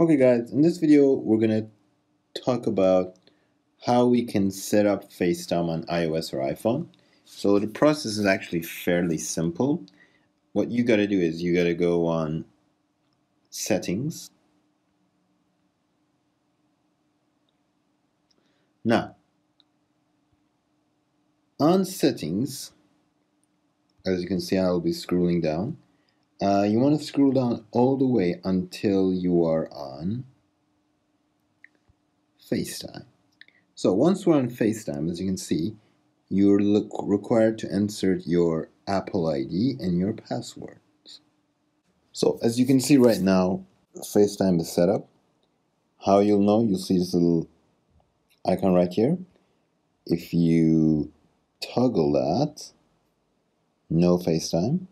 Okay guys, in this video we're going to talk about how we can set up FaceTime on iOS or iPhone. So the process is actually fairly simple. What you got to do is you got to go on Settings. Now, on Settings, as you can see I'll be scrolling down. You want to scroll down all the way until you are on FaceTime. So once we're on FaceTime, as you can see, you're required to insert your Apple ID and your password. So as you can see right now, FaceTime is set up. How you'll know, you'll see this little icon right here. If you toggle that, no FaceTime.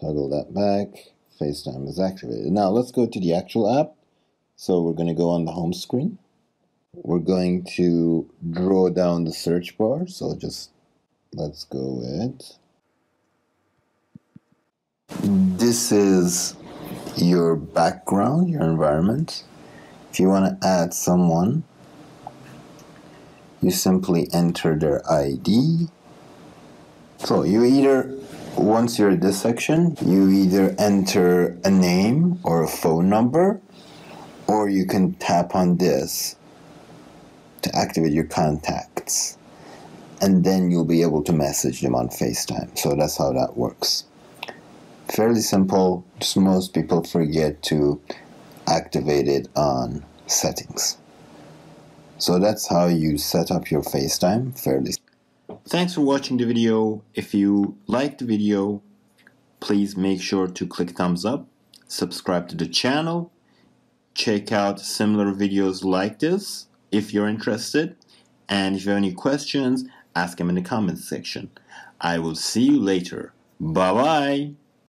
Toggle that back, FaceTime is activated. Now let's go to the actual app. So we're going to go on the home screen. We're going to draw down the search bar. So just let's go with. This is your background, your environment. If you want to add someone, you simply enter their ID. So you either once you're in this section, you either enter a name or a phone number, or you can tap on this to activate your contacts, and then you'll be able to message them on FaceTime. So that's how that works. Fairly simple, just most people forget to activate it on settings. So that's how you set up your FaceTime fairly simple. Thanks for watching the video. If you liked the video, please make sure to click thumbs up, subscribe to the channel, check out similar videos like this if you're interested, and if you have any questions, ask them in the comments section. I will see you later. Bye-bye.